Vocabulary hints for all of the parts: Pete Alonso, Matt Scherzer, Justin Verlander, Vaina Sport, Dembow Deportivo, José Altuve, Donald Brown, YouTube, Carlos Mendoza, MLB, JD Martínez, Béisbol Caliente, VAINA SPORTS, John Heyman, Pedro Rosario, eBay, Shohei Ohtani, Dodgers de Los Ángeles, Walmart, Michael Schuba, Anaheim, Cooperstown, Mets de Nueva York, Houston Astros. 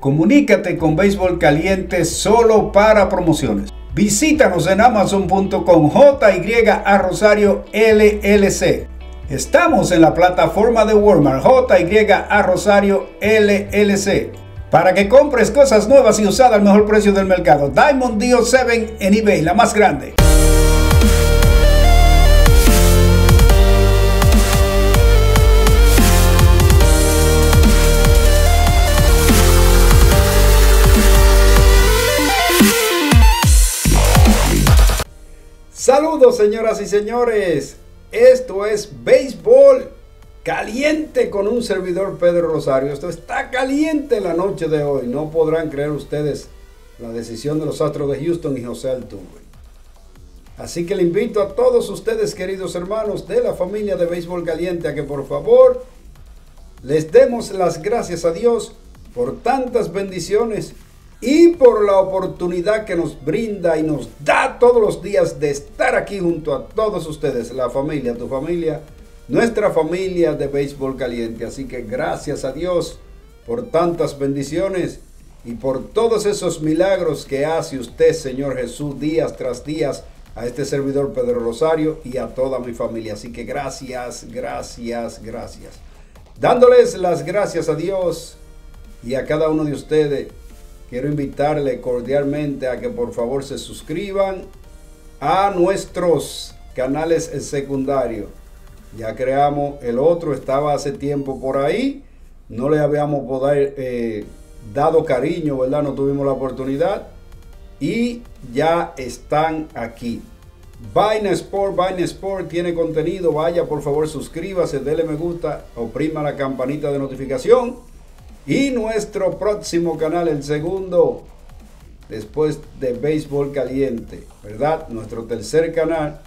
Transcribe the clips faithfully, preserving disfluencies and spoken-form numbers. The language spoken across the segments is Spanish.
Comunícate con Béisbol Caliente solo para promociones. Visítanos en amazon punto com J Y A Rosario L L C. Estamos en la plataforma de Walmart J Y A Rosario L L C para que compres cosas nuevas y usadas al mejor precio del mercado. Diamond Dio siete en eBay, la más grande. Saludos, señoras y señores. Esto es Béisbol Caliente con un servidor, Pedro Rosario. Esto está caliente la noche de hoy. No podrán creer ustedes la decisión de los Astros de Houston y José Altuve. Así que le invito a todos ustedes, queridos hermanos de la familia de Béisbol Caliente, a que por favor les demos las gracias a Dios por tantas bendiciones y por la oportunidad que nos brinda y nos da todos los días de estar aquí junto a todos ustedes, la familia, tu familia, nuestra familia de Béisbol Caliente. Así que gracias a Dios por tantas bendiciones y por todos esos milagros que hace usted, Señor Jesús, días tras días a este servidor Pedro Rosario y a toda mi familia. Así que gracias, gracias, gracias. Dándoles las gracias a Dios y a cada uno de ustedes, quiero invitarle cordialmente a que por favor se suscriban a nuestros canales secundarios. Ya creamos el otro, estaba hace tiempo por ahí. No le habíamos poder, eh, dado cariño, ¿verdad? No tuvimos la oportunidad. Y ya están aquí. Vaina Sport, Vaina Sport tiene contenido. Vaya, por favor, suscríbase, dele me gusta, oprima la campanita de notificación. Y nuestro próximo canal, el segundo, después de Béisbol Caliente, ¿verdad? Nuestro tercer canal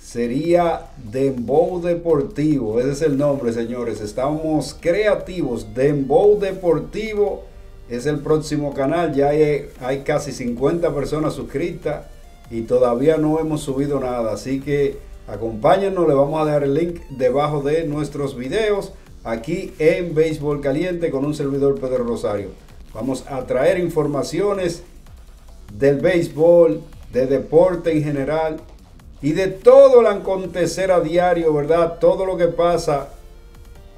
sería Dembow Deportivo. Ese es el nombre, señores. Estamos creativos. Dembow Deportivo es el próximo canal. Ya hay, hay casi cincuenta personas suscritas y todavía no hemos subido nada. Así que acompáñenos. Le vamos a dejar el link debajo de nuestros videos. Aquí en Béisbol Caliente con un servidor Pedro Rosario. Vamos a traer informaciones del béisbol, de deporte en general y de todo el acontecer a diario, ¿verdad? Todo lo que pasa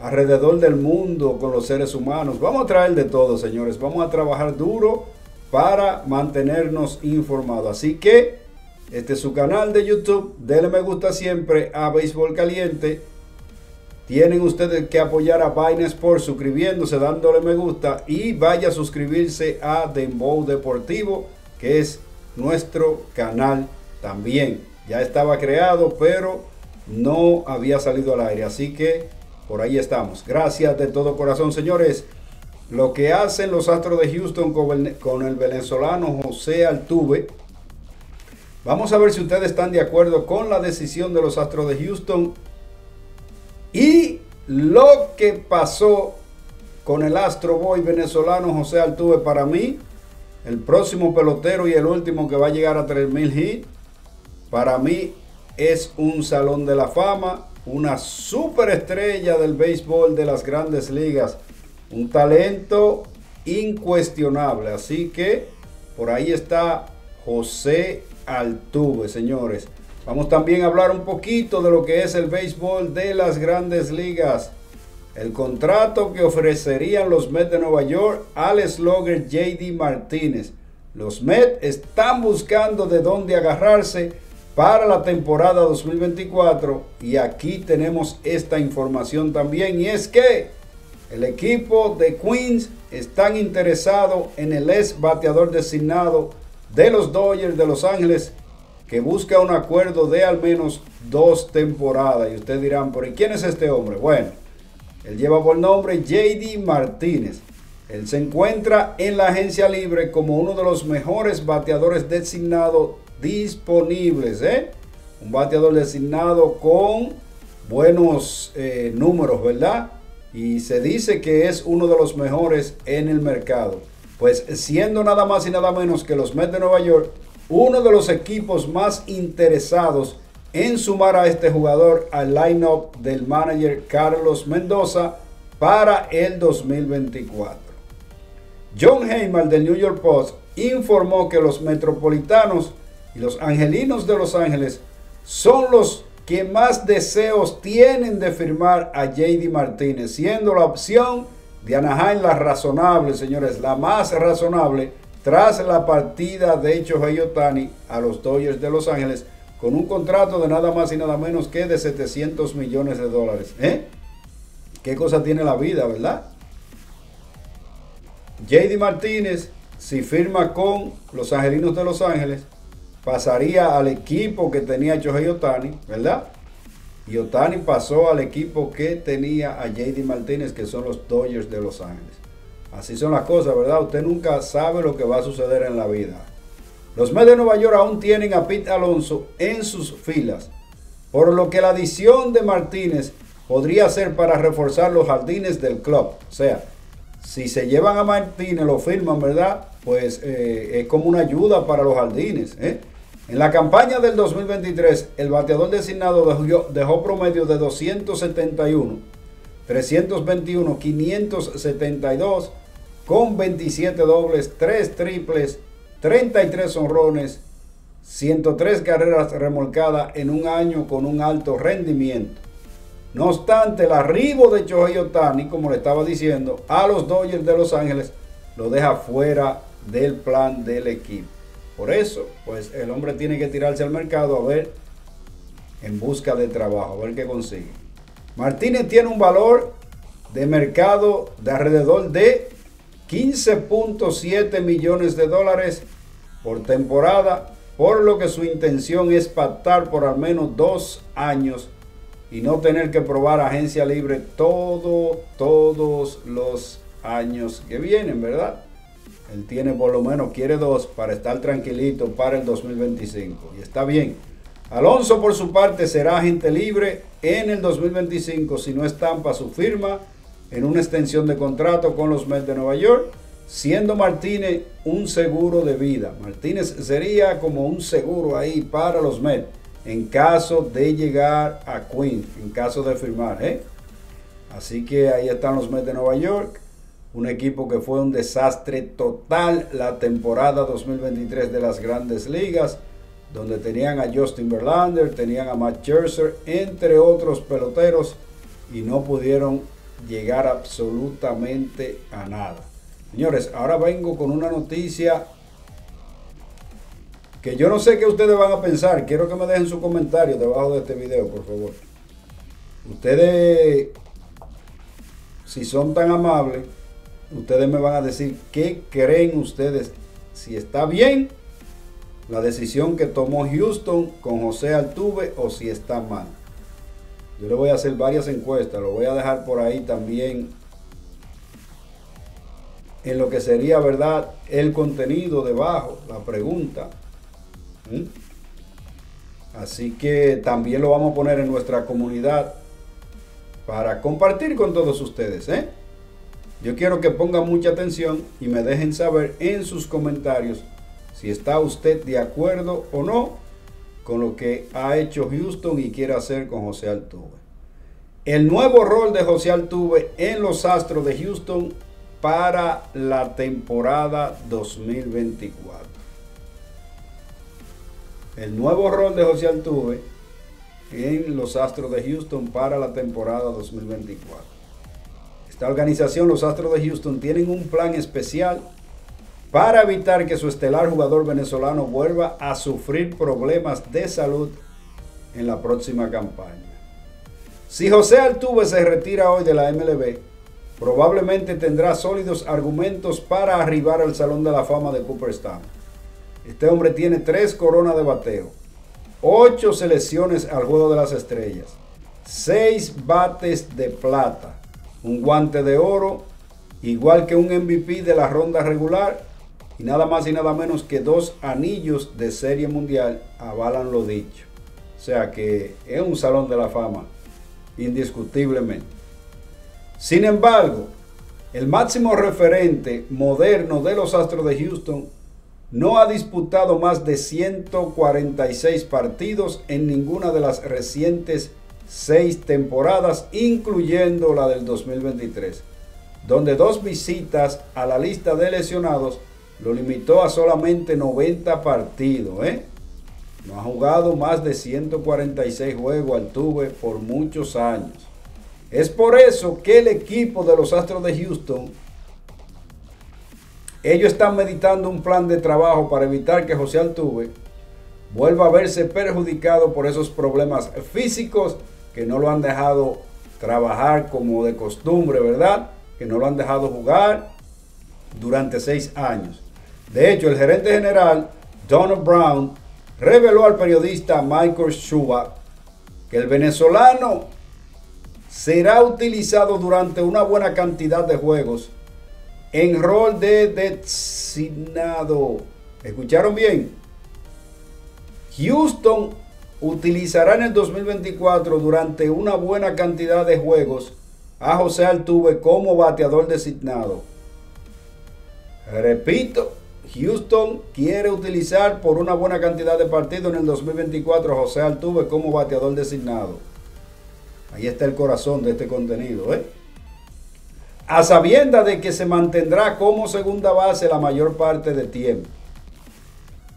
alrededor del mundo con los seres humanos. Vamos a traer de todo, señores. Vamos a trabajar duro para mantenernos informados. Así que este es su canal de YouTube. Denle me gusta siempre a Béisbol Caliente. Tienen ustedes que apoyar a Vaina Sport suscribiéndose, dándole me gusta y vaya a suscribirse a Dembow Deportivo, que es nuestro canal también. Ya estaba creado, pero no había salido al aire, así que por ahí estamos. Gracias de todo corazón, señores. Lo que hacen los Astros de Houston con el, con el venezolano José Altuve. Vamos a ver si ustedes están de acuerdo con la decisión de los Astros de Houston y lo que pasó con el Astro Boy venezolano José Altuve. Para mí, el próximo pelotero y el último que va a llegar a tres mil hits, para mí es un salón de la fama, una superestrella del béisbol de las grandes ligas, un talento incuestionable. Así que por ahí está José Altuve, señores. Vamos también a hablar un poquito de lo que es el béisbol de las grandes ligas. El contrato que ofrecerían los Mets de Nueva York al slugger J D Martínez. Los Mets están buscando de dónde agarrarse para la temporada dos mil veinticuatro. Y aquí tenemos esta información también. Y es que el equipo de Queens están interesado en el ex bateador designado de los Dodgers de Los Ángeles, que busca un acuerdo de al menos dos temporadas. Y ustedes dirán, ¿pero y quién es este hombre? Bueno, él lleva por nombre J D Martínez. Él se encuentra en la agencia libre como uno de los mejores bateadores designados disponibles, ¿eh? Un bateador designado con buenos eh, números, ¿verdad? Y se dice que es uno de los mejores en el mercado. Pues siendo nada más y nada menos que los Mets de Nueva York uno de los equipos más interesados en sumar a este jugador al lineup del manager Carlos Mendoza para el dos mil veinticuatro. John Heyman del New York Post informó que los Metropolitanos y los Angelinos de Los Ángeles son los que más deseos tienen de firmar a J D Martínez, siendo la opción de Anaheim la razonable, señores, la más razonable tras la partida de Shohei Ohtani a los Dodgers de Los Ángeles con un contrato de nada más y nada menos que de setecientos millones de dólares. ¿Eh? ¿Qué cosa tiene la vida, verdad? J D Martínez, si firma con los Angelinos de Los Ángeles, pasaría al equipo que tenía Shohei Ohtani, ¿verdad? Y Ohtani pasó al equipo que tenía a J D Martínez, que son los Dodgers de Los Ángeles. Así son las cosas, ¿verdad? Usted nunca sabe lo que va a suceder en la vida. Los Mets de Nueva York aún tienen a Pete Alonso en sus filas, por lo que la adición de Martínez podría ser para reforzar los jardines del club. O sea, si se llevan a Martínez, lo firman, ¿verdad? Pues eh, es como una ayuda para los jardines, ¿eh? En la campaña del dos mil veintitrés, el bateador designado dejó, dejó promedio de doscientos setenta y uno, trescientos veintiuno, quinientos setenta y dos, con veintisiete dobles, tres triples, treinta y tres honrones, ciento tres carreras remolcadas en un año con un alto rendimiento. No obstante, el arribo de Shohei Ohtani, como le estaba diciendo, a los Dodgers de Los Ángeles lo deja fuera del plan del equipo. Por eso, pues el hombre tiene que tirarse al mercado a ver, en busca de trabajo, a ver qué consigue. Martínez tiene un valor de mercado de alrededor de quince punto siete millones de dólares por temporada, por lo que su intención es pactar por al menos dos años y no tener que probar agencia libre todo, todos los años que vienen, ¿verdad? Él tiene por lo menos, quiere dos para estar tranquilito para el dos mil veinticinco. Y está bien. Alonso, por su parte, será agente libre en el dos mil veinticinco si no estampa su firma en una extensión de contrato con los Mets de Nueva York, siendo Martínez un seguro de vida. Martínez sería como un seguro ahí para los Mets en caso de llegar a Queens, en caso de firmar, ¿eh? Así que ahí están los Mets de Nueva York. Un equipo que fue un desastre total la temporada dos mil veintitrés de las Grandes Ligas, donde tenían a Justin Verlander, tenían a Matt Scherzer, entre otros peloteros, y no pudieron llegar absolutamente a nada. Señores, ahora vengo con una noticia que yo no sé qué ustedes van a pensar. Quiero que me dejen su comentario debajo de este video, por favor. Ustedes, si son tan amables, ustedes me van a decir qué creen ustedes, si está bien la decisión que tomó Houston con José Altuve o si está mal. Yo le voy a hacer varias encuestas, lo voy a dejar por ahí también en lo que sería, ¿verdad?, el contenido debajo, la pregunta. ¿Mm? Así que también lo vamos a poner en nuestra comunidad para compartir con todos ustedes, ¿eh? Yo quiero que pongan mucha atención y me dejen saber en sus comentarios si está usted de acuerdo o no con lo que ha hecho Houston y quiere hacer con José Altuve. El nuevo rol de José Altuve en los Astros de Houston para la temporada dos mil veinticuatro. El nuevo rol de José Altuve en los Astros de Houston para la temporada dos mil veinticuatro. Esta organización, los Astros de Houston, tienen un plan especial para evitar que su estelar jugador venezolano vuelva a sufrir problemas de salud en la próxima campaña. Si José Altuve se retira hoy de la M L B, probablemente tendrá sólidos argumentos para arribar al Salón de la Fama de Cooperstown. Este hombre tiene tres coronas de bateo, ocho selecciones al Juego de las Estrellas, seis bates de plata, un guante de oro, igual que un M V P de la ronda regular, y nada más y nada menos que dos anillos de serie mundial avalan lo dicho. O sea que es un Salón de la Fama, indiscutiblemente. Sin embargo, el máximo referente moderno de los Astros de Houston no ha disputado más de ciento cuarenta y seis partidos en ninguna de las recientes seis temporadas, incluyendo la del dos mil veintitrés, donde dos visitas a la lista de lesionados lo limitó a solamente noventa partidos. ¿eh? No ha jugado más de ciento cuarenta y seis juegos Altuve por muchos años. Es por eso que el equipo de los Astros de Houston, ellos están meditando un plan de trabajo para evitar que José Altuve vuelva a verse perjudicado por esos problemas físicos que no lo han dejado trabajar como de costumbre, ¿verdad? Que no lo han dejado jugar durante seis años. De hecho, el gerente general Donald Brown reveló al periodista Michael Schuba que el venezolano será utilizado durante una buena cantidad de juegos en rol de designado. ¿Escucharon bien? Houston utilizará en el dos mil veinticuatro durante una buena cantidad de juegos a José Altuve como bateador designado. Repito, Houston quiere utilizar por una buena cantidad de partidos en el dos mil veinticuatro a José Altuve como bateador designado. Ahí está el corazón de este contenido, ¿eh? A sabiendas de que se mantendrá como segunda base la mayor parte del tiempo.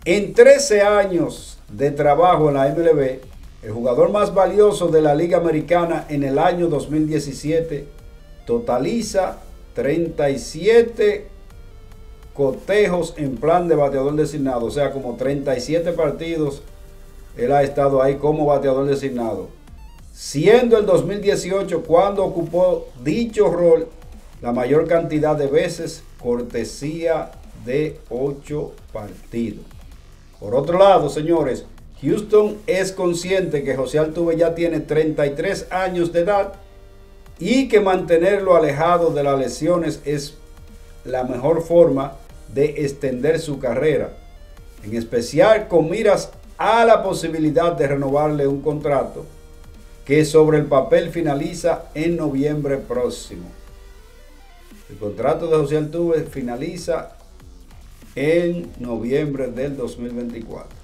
En trece años de trabajo en la M L B, el jugador más valioso de la Liga Americana en el año dos mil diecisiete totaliza treinta y siete cotejos en plan de bateador designado. O sea, como treinta y siete partidos él ha estado ahí como bateador designado, siendo el dos mil dieciocho cuando ocupó dicho rol la mayor cantidad de veces, cortesía de ocho partidos. Por otro lado, señores, Houston es consciente que José Altuve ya tiene treinta y tres años de edad y que mantenerlo alejado de las lesiones es la mejor forma de extender su carrera, en especial con miras a la posibilidad de renovarle un contrato que sobre el papel finaliza en noviembre próximo. El contrato de José Altuve finaliza en noviembre del dos mil veinticuatro.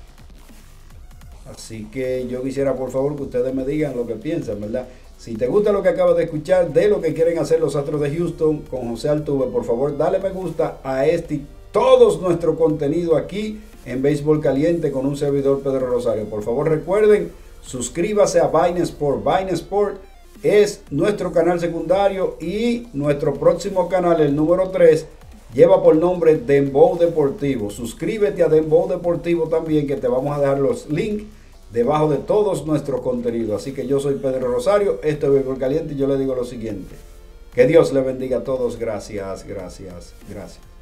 Así que yo quisiera, por favor, que ustedes me digan lo que piensan, ¿verdad? Si te gusta lo que acabas de escuchar de lo que quieren hacer los Astros de Houston con José Altuve, por favor, dale me gusta a este y todo nuestro contenido aquí en Béisbol Caliente con un servidor, Pedro Rosario. Por favor, recuerden, suscríbase a Vaina Sport. Vaina Sport es nuestro canal secundario y nuestro próximo canal, el número tres, lleva por nombre Dembow Deportivo. Suscríbete a Dembow Deportivo también, que te vamos a dejar los links debajo de todos nuestros contenidos. Así que yo soy Pedro Rosario, esto es Béisbol Caliente y yo le digo lo siguiente: que Dios le bendiga a todos. Gracias, gracias, gracias.